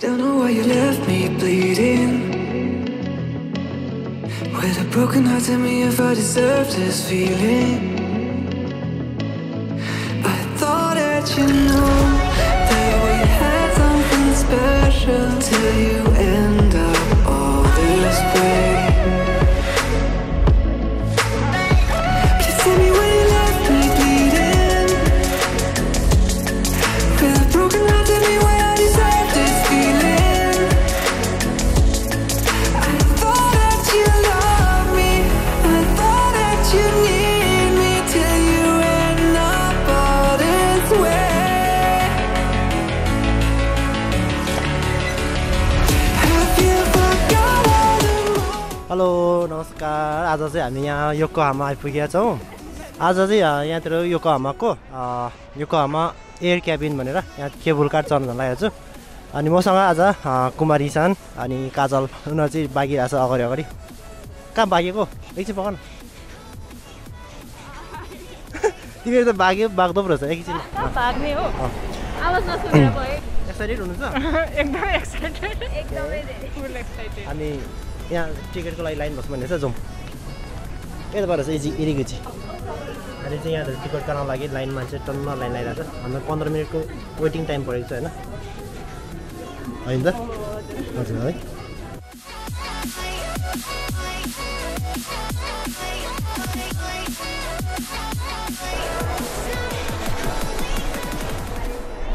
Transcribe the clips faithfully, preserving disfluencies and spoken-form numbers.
Don't know why you left me bleeding, with a broken heart. Tell me if I deserve this feeling. I thought that you know that we had something special till you end up all this way. Please tell me when you left me bleeding, with a broken heart. Tell me why I deserve this feeling. I thought that you loved me, I thought that you need me, till you end up all this way. Have you forgotten? Hello, namaskar. Today I am here Yokohama. I forget to. Today I am here Yokohama. Ko Yokohama Air Cabin बनेर यहाँ cable car चढ्न लागेको छु अनि मसँग आज कुमारी सान अनि काजल उनीहरु चाहिँ बाकी रहेछ अगाडि अगाडि कहाँ भागेको एकछिन पकड न तिमीहरु त भाग्यो भाग्दो रहेछ एकछिन भाग्ने हो आवाज नसुनेर भए एक्साइटेड हुनुहुन्छ एकदम एक्साइटेड एकदमै फुल एक्साइटेड अनि यहाँ टिकटको लागि लाइन बस्नु भनेछ जाउँ के भएर चाहिँ इजी इरिगु चाहिँ अनि चाहिँ यहाँ टिकट काट्न लागि लाइन मान्छे टन्न लाइन लागिरहेको छ हाम्रो पन्ध्र मिनटको वेटिङ टाइम परेको छ हैन हैन त हजुर है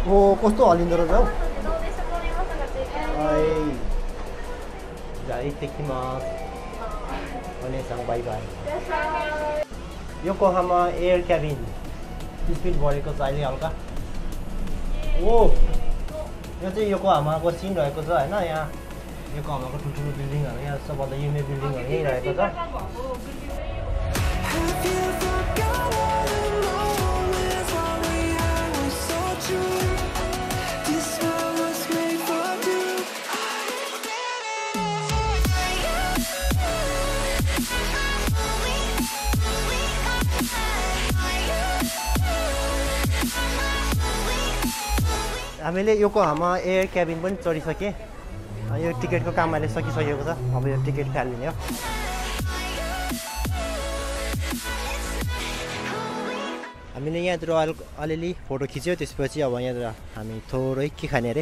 ओ कस्तो हलिन्दो रहेछ हौ आइ जाइ टेकिमा अनि सँग bye bye Yokohama Air Cabin. This is very good. I like it. Oh, this is Yokohama. This is very good. I like it. Yokohama is a beautiful building. This is a beautiful building. Here, I like it. हामीले Yokohama air cabin पनि चढिसके यो टिकटको काम अहिले सकिसकेको छ अब यो टिकट फाल्दिने हो हामीले यहाँ रोयल अलिअलि फोटो खिच्यो त्यसपछि अब यहाँ हामी थोरै के खाने अरे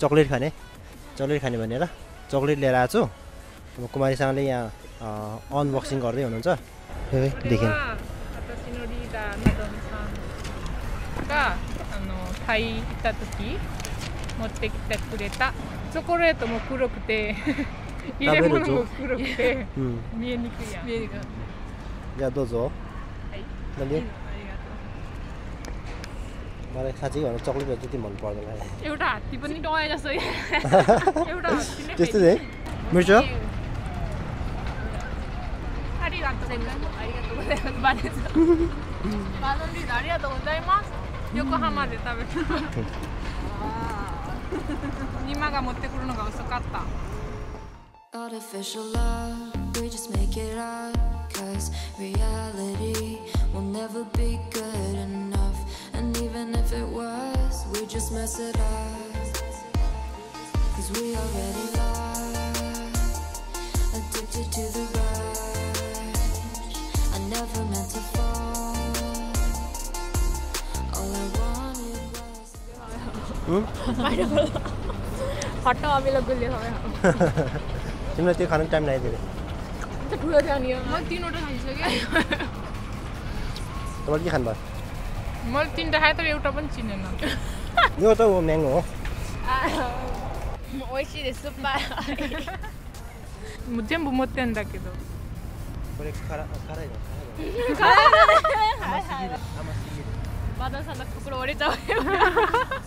चक्लेट खाने चक्लेट खाने भनेर चक्लेट लिएर आएको छु अब कुमारीसँगले यहाँ अनबक्सिङ गर्दै हुनुहुन्छ देखिन Thai Itatoki, Motte Kureta, Chocolate Mokurote, Mokurote, Mienikia. Yadozo, but I had you on a chocolate at the moment. You're not, you don't know. You're not. Just today, Michelle? I didn't say that. I didn't 横浜で食べた。今が持ってくるのが遅かった。Artificial love, we just make it up, 'cause reality will never be good enough, and even if it was, we just mess it up, 'cause we already lost, addicted to the rush. I never meant to fall. I don't know. Hot now, we look good. You know, take current time like this. The two of them, multi not a hundred. What you handle? Multi in the hat of your top and chin. You're the woman. Oh, she is super. Mutembo Mutenda Kido. Mothers are the cook.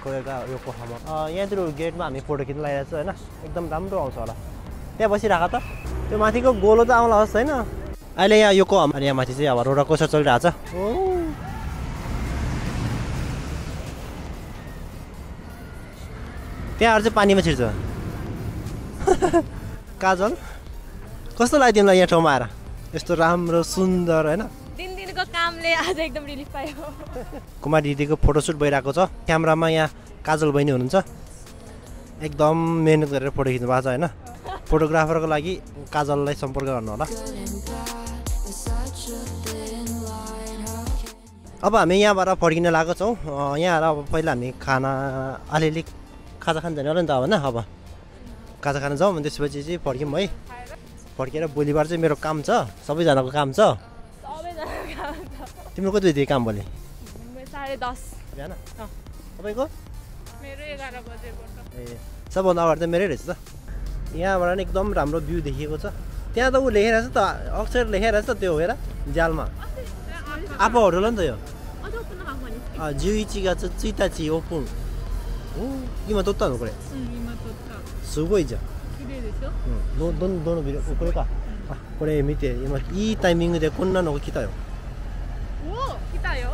कोरियाका Yokohama यहाँतिर गेटमा हामी photo खिच्न लागिरहेछ हैन एकदम राम्रो आउँछ होला त्यहाँ बसिराखा त त्यो माथिको गोलो त आउला होस् हैन अहिले यहाँ योकोहामा यहाँ माथि चाहिँ अब रोडर कोस्टर चलिरहेछ ओ त्यहाँ अरु चाहिँ पानीमा छिर्छ काजल कस्तो लाग्यो तिमीलाई यहाँ ठाउँमा आएर यस्तो राम्रो सुन्दर हैन दिनदिनको कामले आज एकदम रिलिफ पायो कुमारी दिदीको फोटोशूट भइराको छ क्यामेरामा यहाँ काजल बहिनी हुनुहुन्छ एकदम मेहनत गरेर फोटो खिच्नु भएको छ हैन फोटोग्राफरको लागि काजललाई सम्पर्क गर्नु होला अब हामी यहाँबाट फर्किन लागेको छौं यहाँ आएर अब पहिला हामी खाना अलिअलि खाजा खान जाने होला नि त अब हैन अब खाजा खान जाउँ अनि त्यसपछि चाहिँ फर्कियौँ है फर्केर भोलिबार चाहिँ मेरो काम छ सबैजनाको काम छ सबैजनाको काम छ तिम्रो कति बजे काम भोलि साढे दस हैन तपाईको मेरो एघार बजेको ए सबभन्दा अगाडि त मेरो रहेछ त यहाँबाट नि एकदम राम्रो भ्यू देखिएको छ त्यहाँ त उ लेखेर छ त अक्षर लेखेर छ त्यो हेर जालमा आफै होटल हो नि त यो अ जुइचिगा छ चिताची ओपुन ओ इमा तोत्ता हो कुरे इमा तोत्ता सुगोइ जा ど, ど, どのビルおこれかあこれ見て今いいタイミングでこんなのが来たよおお来たよ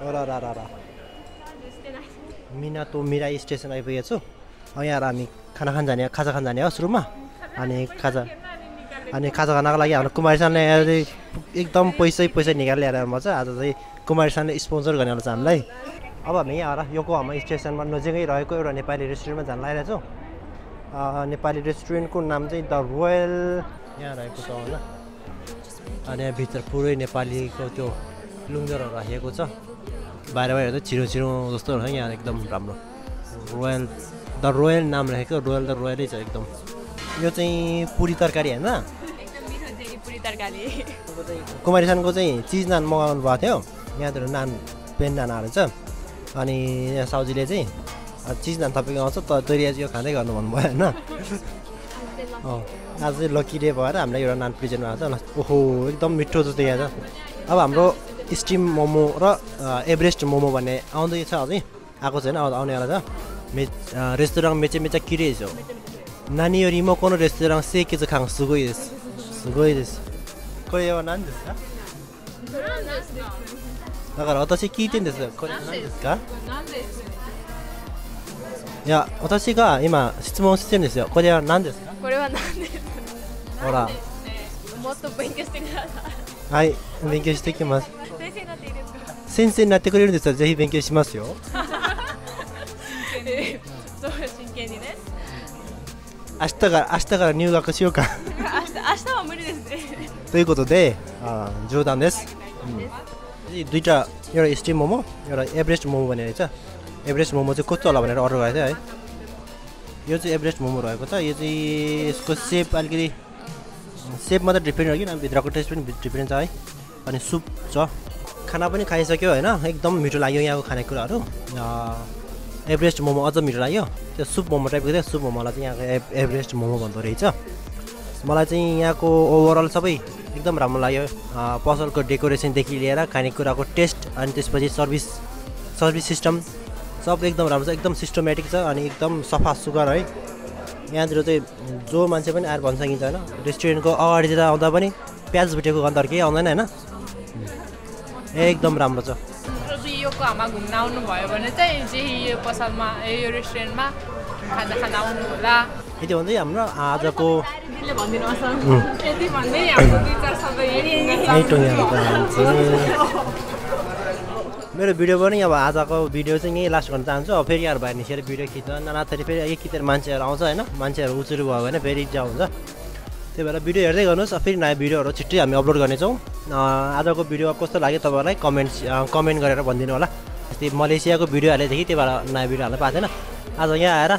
あらららら港未来ステーション エフエス あやらみかなはんだねかざはんだねするまあねかざあねかざがながらやのくまりさんね一旦ポイセイポイセイにがれやまずあとでくまりさんのスポンサーがなるさんねあばみやら横浜ステーションまのじがいらいこよらねぱりレストランだんらいらぞ नेपाली रेस्टुरेन्टको नाम चाहिँ द रोयल यहाँ रहेको छ होला अनि यहाँ भित्र पुरै नेपालीको त्यो लुङ्गरहरू राखेको छ बाहिर बाहिर त छिरो छिरो जस्तो छ यहाँ एकदम राम्रो रोयल द रोयल नाम राखेको रोयल द रोयलै छ एकदम यो चाहिँ पुरी तरकारी हैन एकदम मिठो जेरी पुरी तरकारी कुमारी सानको चाहिँ चीज नान मगाउनु भएको थियो यहाँतिर नान पेन नानहरू छ अनि यहाँ साउजीले चाहिँ चीज नान तपाईँ आउँछ त तैरिया यो खाँदै गर्नु भन्नुभयो हैन आज चाहिँ लकी डे भएर हामीलाई एउटा नान प्रेजेन्ट भएको छ ओहो एकदम मिठो जस्तो यहाँ छ अब हाम्रो स्टिम मोमो र एभरेस्ट मोमो भन्ने आउँदै छ अझै आएको छैन आउनेवाला छ मे रेस्टुरेन्ट मेचे मेचा किरेछ नानी यो रिमो कोनो रेस्टुरेन्ट सेके छ खाङ सुगोइ देश सुगोइ देश कोही यो नान देश काだから私聞いてんですこれ何ですか いや、私が今質問してるんですよ。これは何ですか？これは何ですか？ほら、もっと勉強してください。はい、勉強してきます。先生になっていいですか？先生になってくれるんですよ。ぜひ勉強しますよ。真剣に。そう、真剣にね。明日から明日から入学しようか。明日明日は無理ですね。ということで、あ、冗談です。で、どういったよりスティームも、よりエブレストもね、じゃ。 एभरेस्ट मोमो चाहिँ कस्तो होला भनेर अर्डर गरेको थिएँ है यो चाहिँ एभरेस्ट मोमो रहेको छ यो चाहिँ यसको सेप अलिकति सेप मात्रै डिफ्रेन्ट हो कि भित्रको टेस्ट पनि डिफ्रेन्ट छ है अनि सुप छ खाना पनि खाइसक्यो होइन एकदम मिठो लाग्यो यहाँको खानेकुराहरू एभरेस्ट मोमो अझ मिठो लाग्यो त्यो सुप मोमो टाइपको थियो सुप मोमोलाई चाहिँ यहाँको एभ एभरेस्ट मोमो भन्दो रहेछ मलाई चाहिँ यहाँको ओभरअल सबै एकदम राम्रो लाग्यो पसलको डेकोरेसनदेखि लिएर खानेकुराको टेस्ट अनि त्यसपछि सर्भिस सर्भिस सिस्टम सब एकदम राम्रो छ एकदम सिस्टमेटिक छ अनि एकदम सफा सुग्घर है यहाँतिर चाहिँ जो मान्छे पनि आएर भन्न सकिन्छ होइन रेस्टुरेन्टको अगाडितिर आउँदा पनि प्याज भुटेको गन्ध केही आउँदैन होइन एकदम राम्रो छ योकोहामा घुम्न आउनुभयो भने चाहिँ यही पसलमा यो रेस्टुरेन्टमा खाजा खान आउनु होला यति भन्दै हाम्रो आजको मेरो भिडियो पनि अब आजको भिडियो चाहिँ यहीँ लास्ट गर्न चाहन्छु अब फेरि यहाँ बाहिर निस्केर भिडियो खिच्न ननाथरी फेरि यतिखेर मान्छेहरू आउँछ होइन मान्छेहरू उचुरु भयो भने फेरि इज्जा हुन्छ त्यही भएर भिडियो हेर्दै गर्नुहोस् फेरि नयाँ भिडियोहरू छिट्टै हामी अपलोड गर्नेछौँ आजको भिडियो कस्तो लाग्यो तपाईँहरूलाई कमेन्ट्स कमेन्ट गरेर भनिदिनु होला यस्तै मलेसियाको भिडियो हालेदेखि त्यही भएर नयाँ भिडियो हाल्न पाएको थिएन आज यहाँ आएर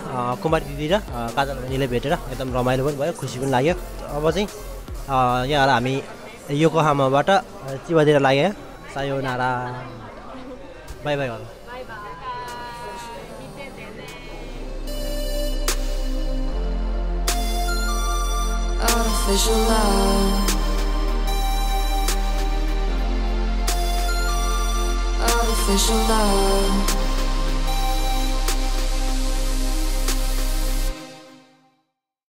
कुमारी दिदी र काजल बहिनीले भेटेर एकदम रमाइलो पनि भयो खुसी पनि लाग्यो अब चाहिँ यहाँ आएर हामी योकोहामाबाट चिवातिर लाग्यो सायोनारा Bye bye all. Artificial love. Artificial love.